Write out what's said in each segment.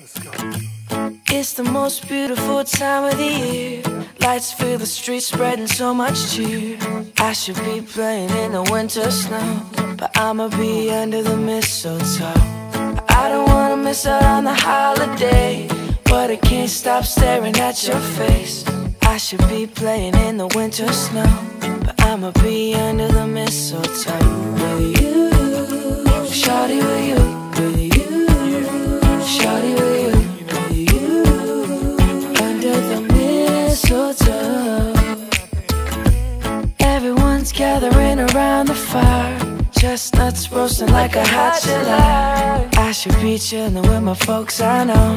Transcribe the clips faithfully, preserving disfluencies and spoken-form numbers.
Let's go. It's the most beautiful time of the year. Lights fill the streets, spreading so much cheer. I should be playing in the winter snow, but I'ma be under the mistletoe. I don't wanna miss out on the holiday, but I can't stop staring at your face. I should be playing in the winter snow, but I'ma be under the mistletoe. With you, shawty, with you, with you, shawty, with you, with you, under the mistletoe. Everyone's gathering around the fire, chestnuts roasting like a hot July. I should be chilling with my folks, I know,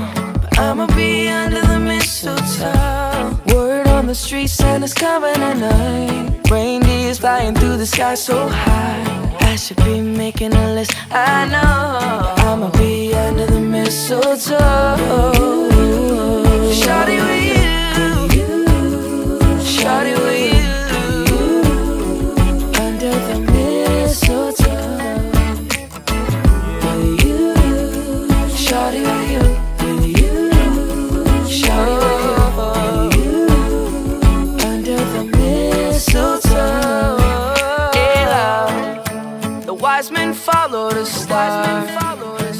I'ma be under the mistletoe. Word on the street, Santa's coming tonight. Reindeers flying through the sky so high. I should be making a list, I know, I'ma be under the mistletoe. Shawty with you, shawty with you, under the mistletoe. With you, shawty with you, with you, shawty with you, under the mistletoe. Yeah. The wise men follow the star,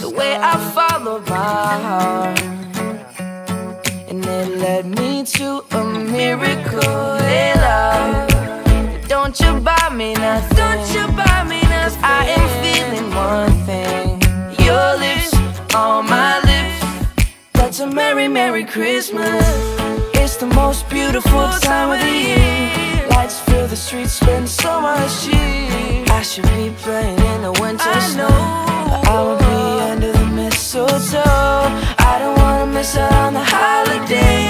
the way I followed my heart, and it led me to a miracle. Yeah. Don't you buy me nothing, don't you buy me nothing, 'cause I am feeling one thing, your lips on my lips. It's a merry, merry Christmas. It's the most beautiful time of the year. Lights fill the streets, spend so much cheer. I should be playing in the winter snow, but I will be under the mistletoe. I don't wanna miss out on the holiday,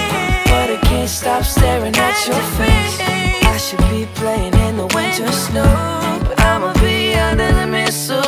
but I can't stop staring at your face. I should be playing in the winter snow, but I'ma be under the mistletoe.